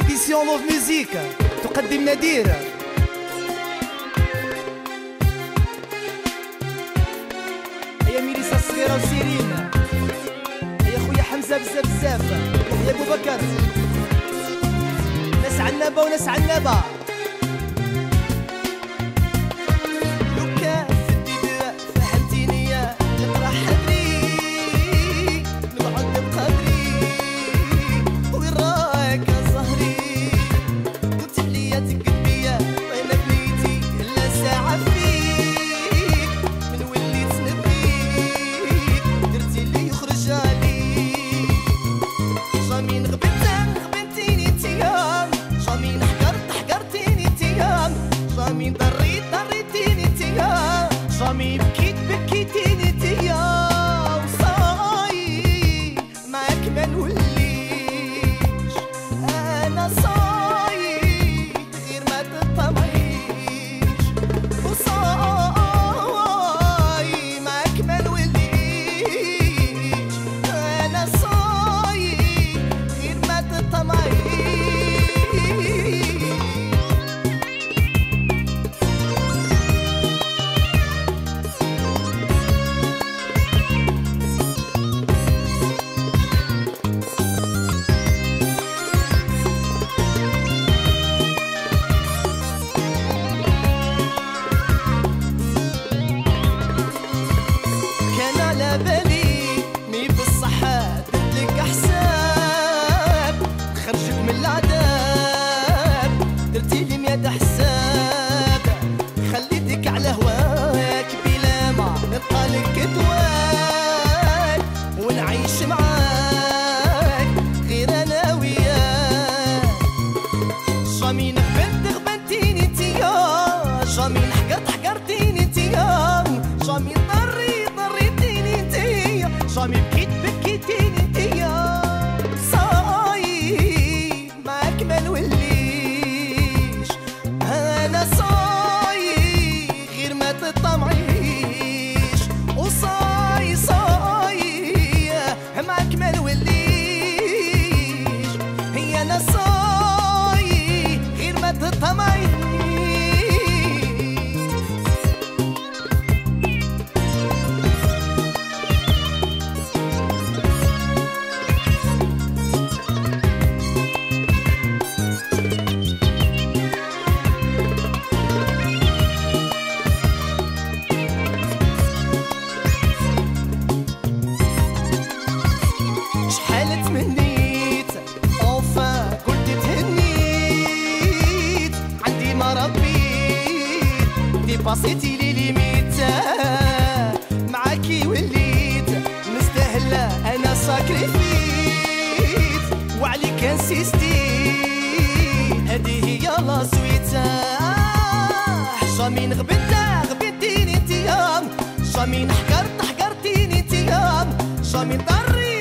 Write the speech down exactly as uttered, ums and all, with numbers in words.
إديسيون لوف ميوزيكا تقدم ناديرة. يا ميرساد الصغيرة وسيرين، يا خويا حمزة بزاف بزاف، يا بوبكر، ناس عنابة وناس عنابة. جامي حقرت حقرتيني تيام جامي طري